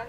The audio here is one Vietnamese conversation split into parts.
Làm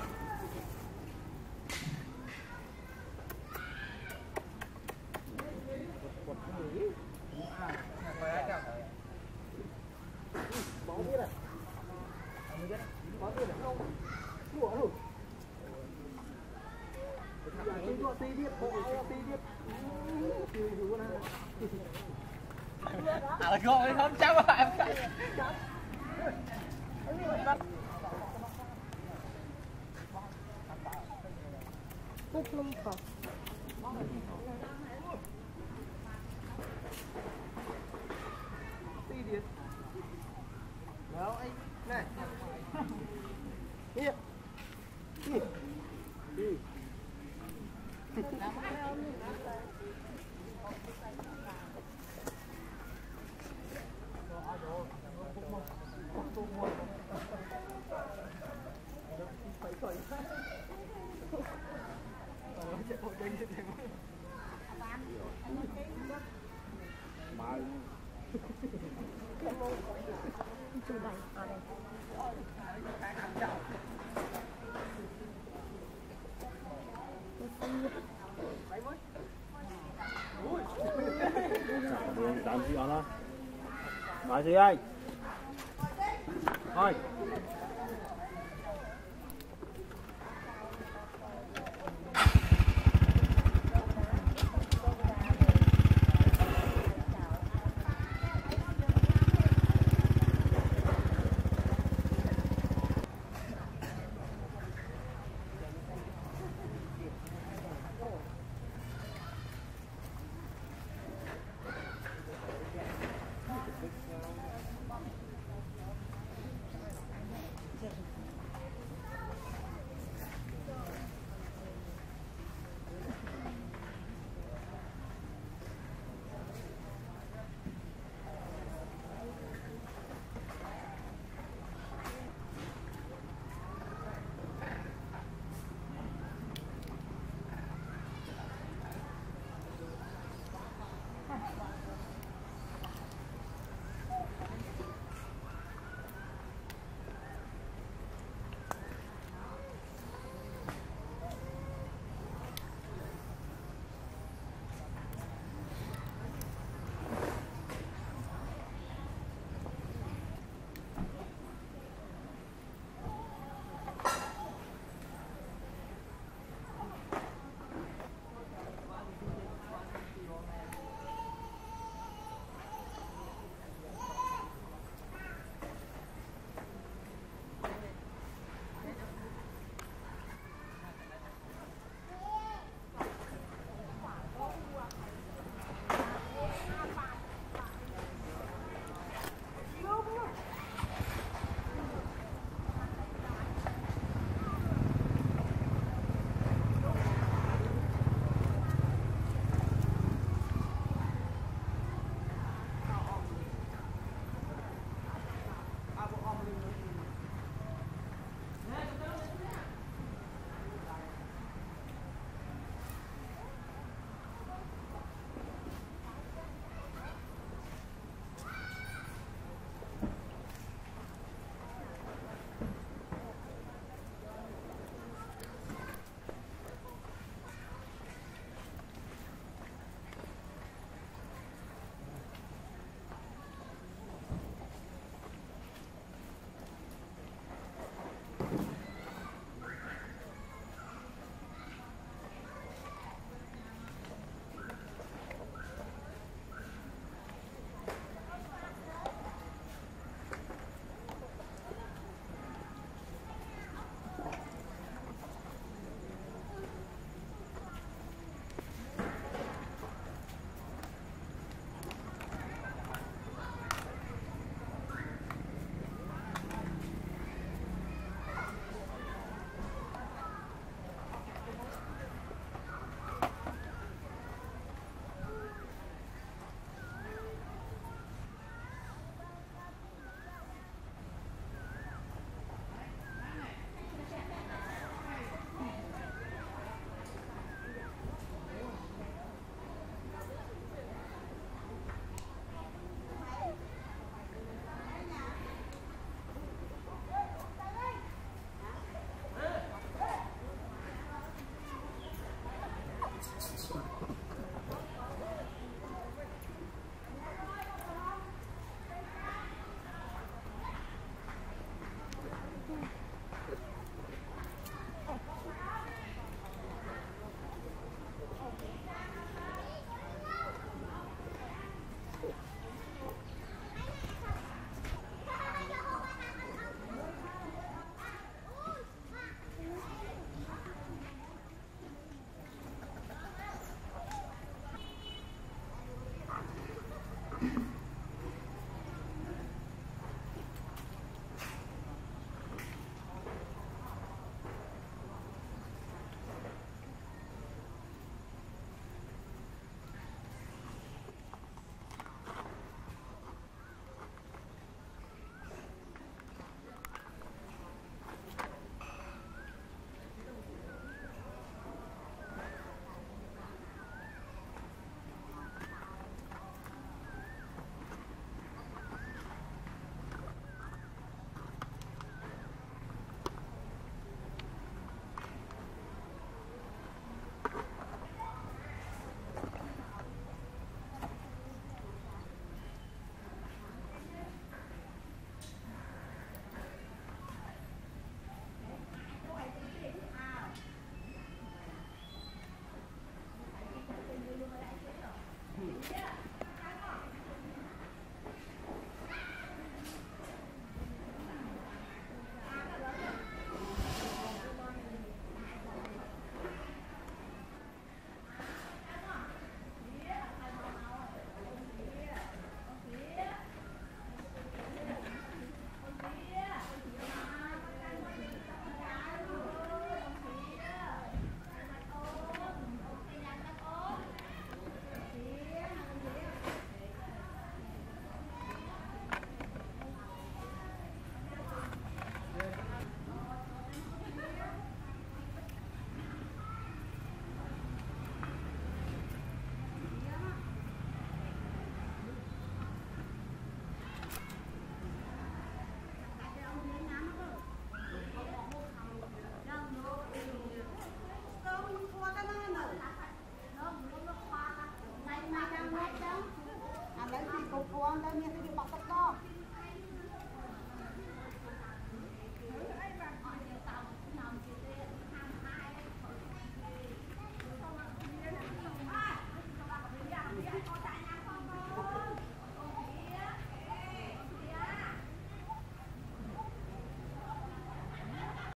gì anh? Thôi.